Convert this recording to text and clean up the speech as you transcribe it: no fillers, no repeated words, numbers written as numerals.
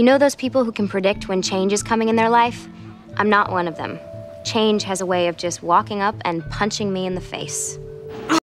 You know those people who can predict when change is coming in their life? I'm not one of them. Change has a way of just walking up and punching me in the face.